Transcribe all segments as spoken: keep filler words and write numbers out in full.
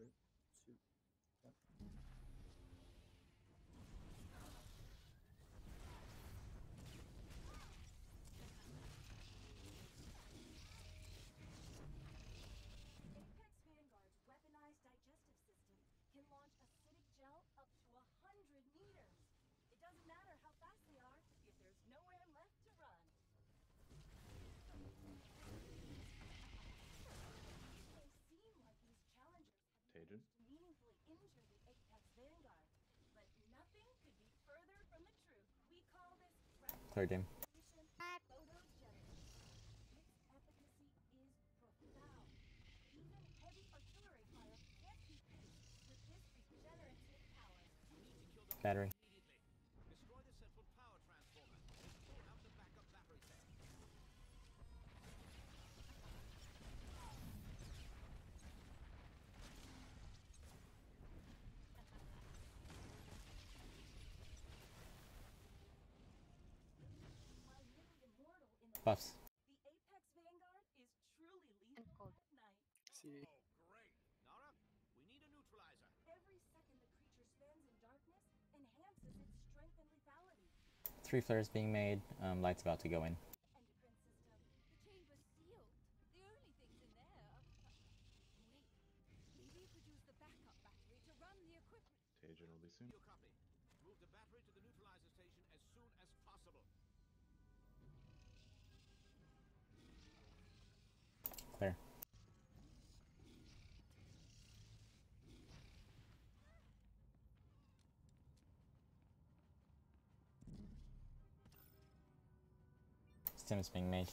Three, two, one. Apex Vanguard's weaponized digestive system can launch acidic gel up to a hundred meters. It doesn't matter how fast they are if there's nowhere left to run. They seem like these challengers have meaningfully injured the Apex Vanguard, but nothing could be further from the truth. We call this third game. Its efficacy is profound. Even heavy artillery fire can't keep pace with this regenerative power. Battery. Destroy the central power transformer and pull out the backup battery cell. Buffs. The Apex Vanguard is truly lethal at night. See. Oh, great. Nara, we need a neutralizer. Every second the creature spends in darkness enhances its strength and lethality. Three flares being made. Um, light's about to go in. Endocrine system. The chamber's sealed. The only things in there are... Wait. Maybe if we use the backup battery to run the equipment. Tajan will be soon. You copy. Move the battery to the neutralizer station as soon as possible. There. Stim is being made.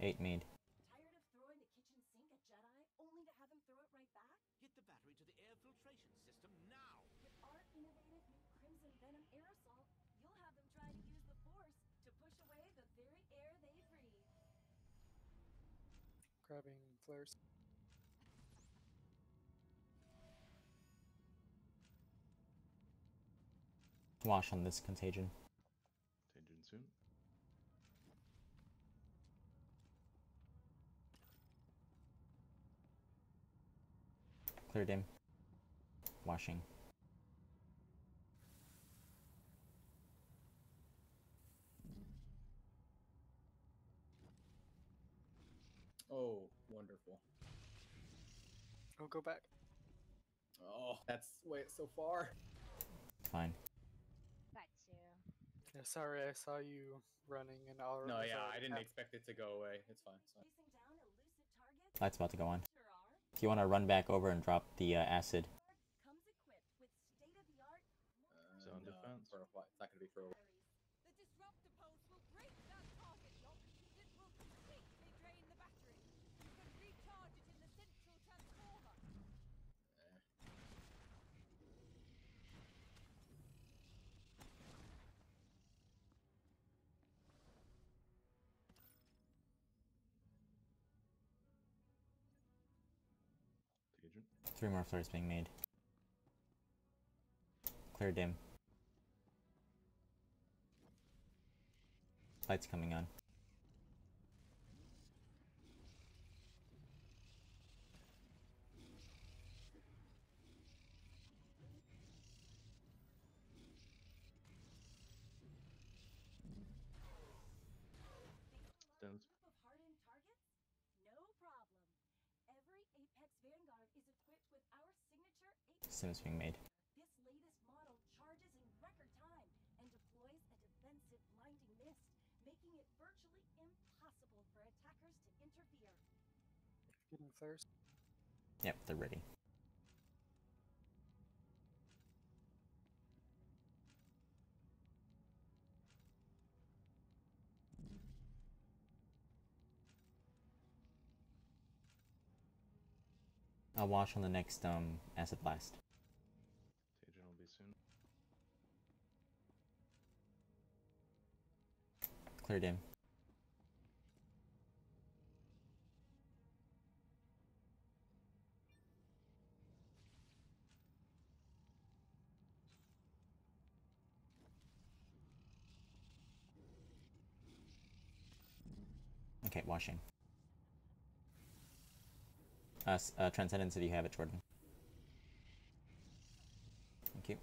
Eight made. Kitchen sink a Jedi only to have him throw it right back? Get the battery to the air filtration system now! With our innovative new Crimson Venom aerosol, you'll have them try to use the Force to push away the very air they breathe. Grabbing flares. Wash on this contagion. Contagion soon. Cleared him. Washing. Oh, wonderful. Oh, go back. Oh, that's way so far. Fine. Got you. Yeah, sorry, I saw you running an hour. No, yeah, I didn't expect it to go away. It's fine. It's fine. Light's about to go on. If you want to run back over and drop the uh, acid. Comes equipped with state-of-the-art uh, zone no, defense. For a while. It's not going to be for a while. The disruptor poles will break that target lock. It will completely drain the battery. You can recharge it in the central transformer. Eh. Three more flares being made. Clear dim. Lights coming on. Group of hardened targets? No problem. Every Apex Vanguard is equipped with our signature Apex. Sims being made. This latest model charges in record time and deploys a defensive blinding mist, making it virtually impossible for attackers to interfere. Getting first. Yep, they're ready. I'll watch on the next um, acid blast. Agent will be soon. Cleared him. Kate Washing. Uh, uh, Transcendence, do you have it, Jordan? Thank you.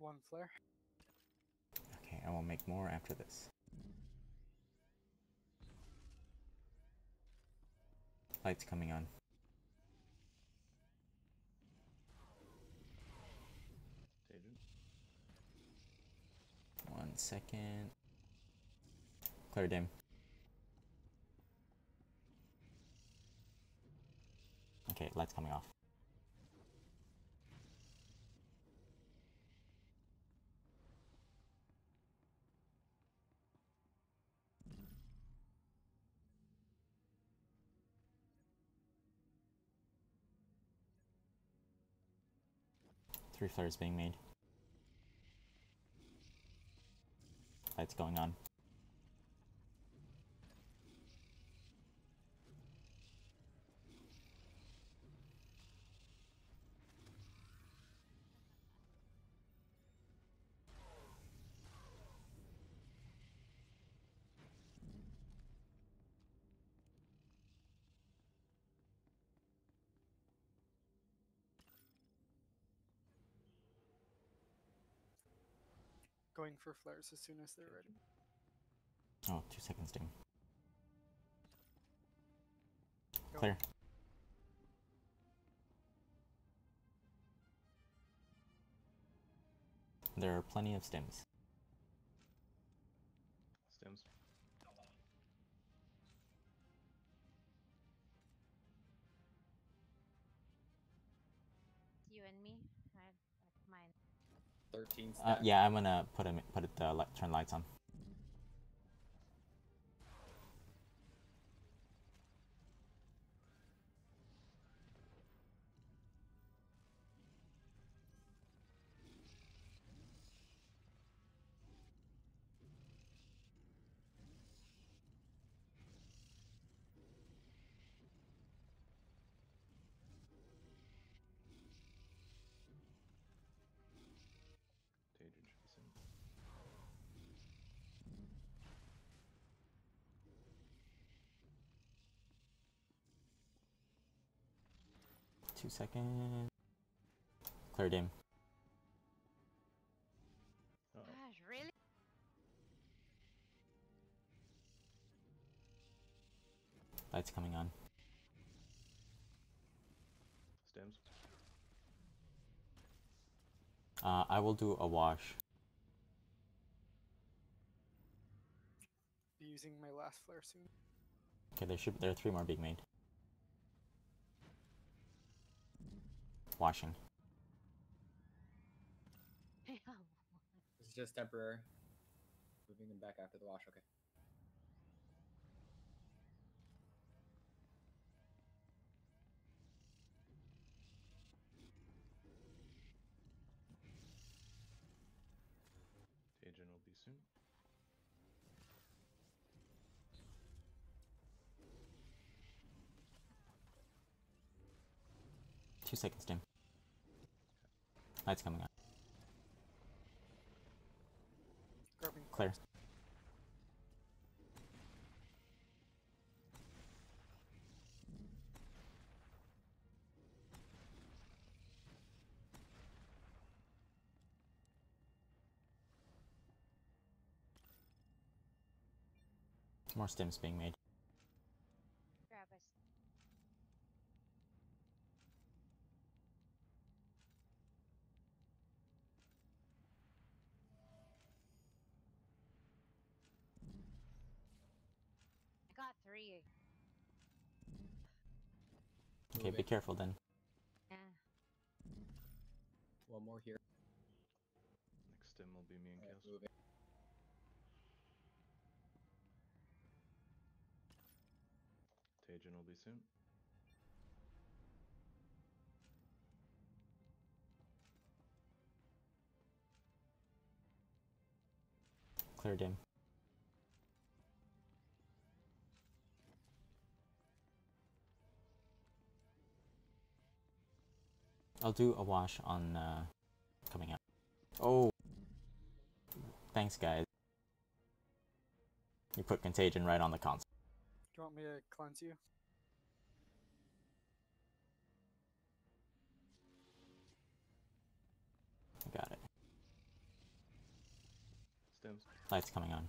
One flare. Okay, I will make more after this. Lights coming on. One second. Clear dim. Okay, lights coming off. Three flares being made. Lights going on. Going for flares as soon as they're ready. Oh, two seconds, ding. Go. Clear. There are plenty of stims. Stims. You and me? I have mine. Uh, yeah, I'm gonna put him, put it, uh, light, turn lights on. Two seconds. Clear game. Uh-oh. Gosh, really? Lights coming on. Stems. Uh, I will do a wash. Be using my last flare soon. Okay, there should there are three more being made. Washing. This is just temporary. Moving them back after the wash, okay. Agent will be soon. Two seconds, Tim. Light's coming on. Grabbing. Clear. More stims being made. Grab us. Got three. Okay, be careful then. Yeah. One more here. Next stim will be me and Chaos. Right, Tajin will be soon. Clear game. I'll do a wash on uh, coming up. Oh, thanks guys. You put Contagion right on the console. Do you want me to cleanse you? Got it. Stems. Light's coming on.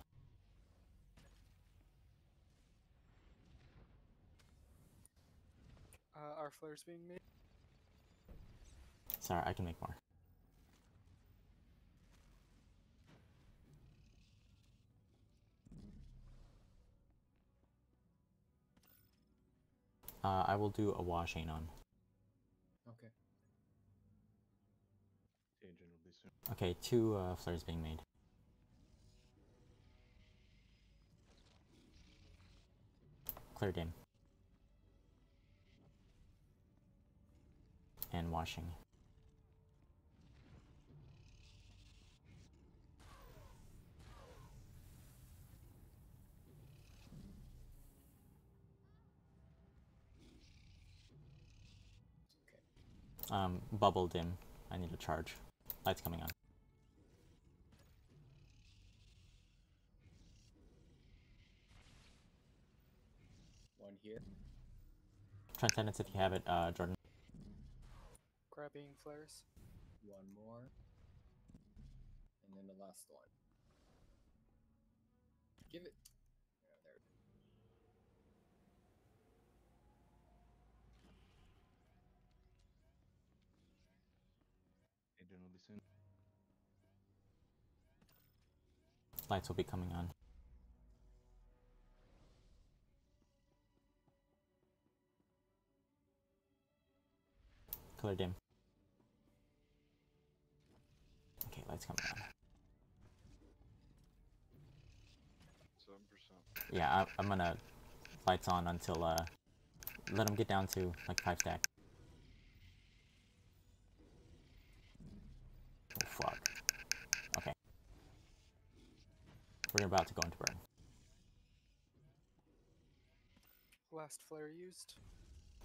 Uh, are flares being made? Sorry, I can make more. Uh, I will do a washing on. Okay. Okay, two uh, flares being made. Clear game. And washing. Um, bubble dim. I need to charge. Light's coming on. One here. Transcendence if you have it, uh, Jordan. Grabbing flares. One more. And then the last one. Give it. Soon. Lights will be coming on. Color dim. Okay, lights coming on. seven percent. Yeah, I, I'm gonna lights on until uh, let them get down to like five stack. Fuck. Okay. We're about to go into burn. Last flare used.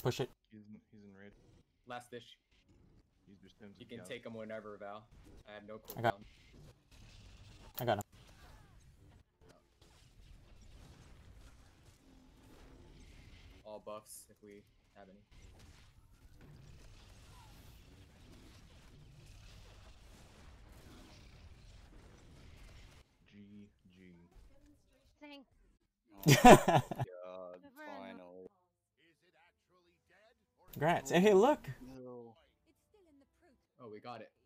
Push it. He's in, he's in red. Last dish. Use your stems. You can cows. Take him whenever, Val. I have no cooldown. I got him. I got him. All buffs if we have any. Thing. Oh God, finally. Congrats. Hey, look! No. Oh, we got it.